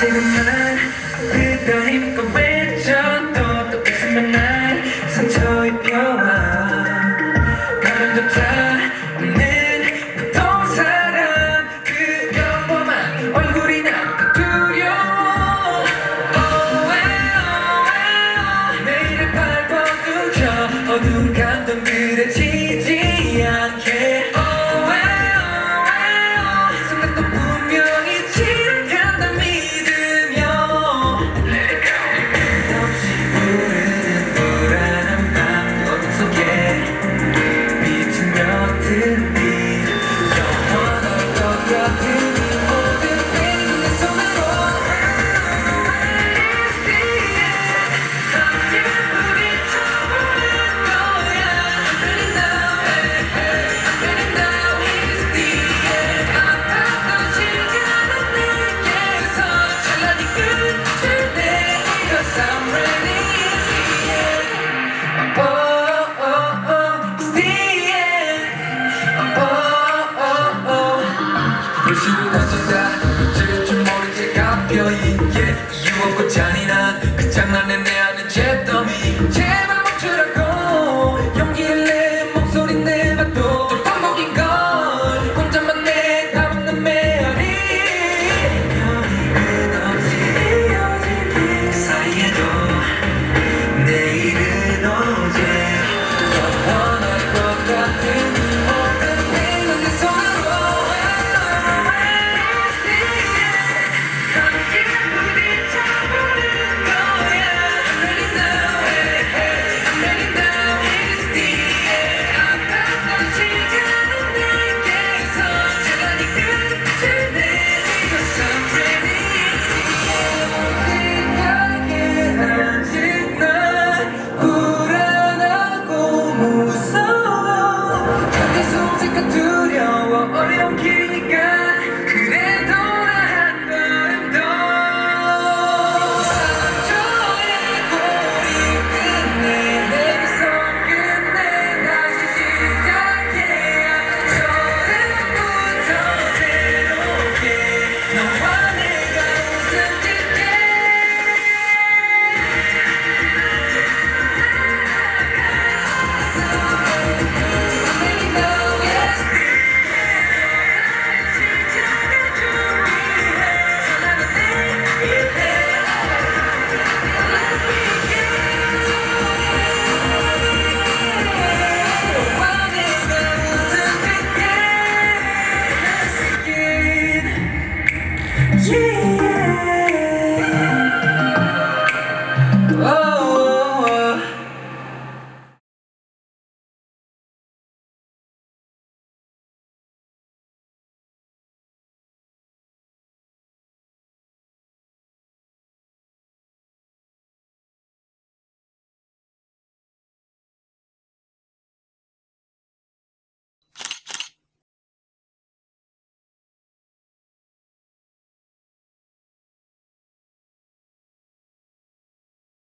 지금 난 그다 힘껏 외쳐도 똑같으면 날 상처 입혀와 바람조차 없는 보통 사람 그녀와만 얼굴이 나도 두려워 oh, oh, oh, oh. 내일을 밟아두자 어둠